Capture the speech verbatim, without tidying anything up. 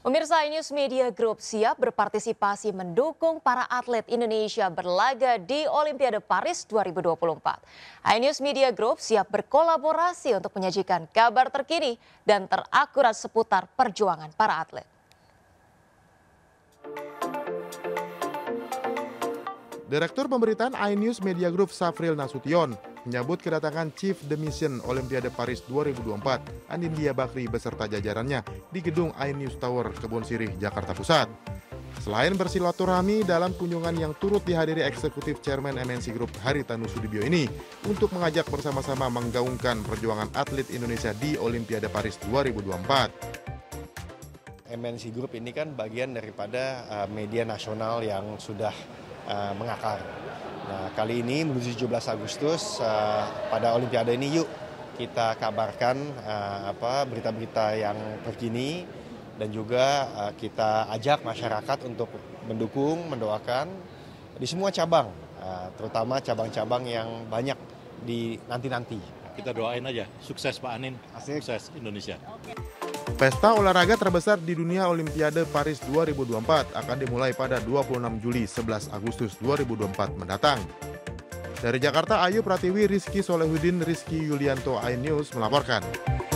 Pemirsa iNews Media Group siap berpartisipasi mendukung para atlet Indonesia berlaga di Olimpiade Paris dua ribu dua puluh empat. iNews Media Group siap berkolaborasi untuk menyajikan kabar terkini dan terakurat seputar perjuangan para atlet. Direktur Pemberitaan iNews Media Group Syafril Nasution menyambut kedatangan Chief de Mission Olimpiade Paris dua ribu dua puluh empat Anindya Bakrie beserta jajarannya di Gedung iNews Tower, Kebun Sirih, Jakarta Pusat. Selain bersilaturahmi dalam kunjungan yang turut dihadiri Eksekutif Chairman M N C Group Hary Tanoesoedibjo ini untuk mengajak bersama-sama menggaungkan perjuangan atlet Indonesia di Olimpiade Paris dua ribu dua puluh empat. M N C Group ini kan bagian daripada media nasional yang sudah mengakar. Nah, kali ini menuju tujuh belas Agustus uh, pada Olimpiade ini yuk kita kabarkan uh, apa berita-berita yang terkini dan juga uh, kita ajak masyarakat untuk mendukung, mendoakan di semua cabang, uh, terutama cabang-cabang yang banyak di nanti-nanti. Kita doain aja sukses Pak Anin, Asik. Sukses Indonesia. Pesta olahraga terbesar di dunia Olimpiade Paris dua ribu dua puluh empat akan dimulai pada dua puluh enam Juli sebelas Agustus dua ribu dua puluh empat mendatang. Dari Jakarta, Ayu Pratiwi, Rizky Solehuddin, Rizky Yulianto, iNews melaporkan.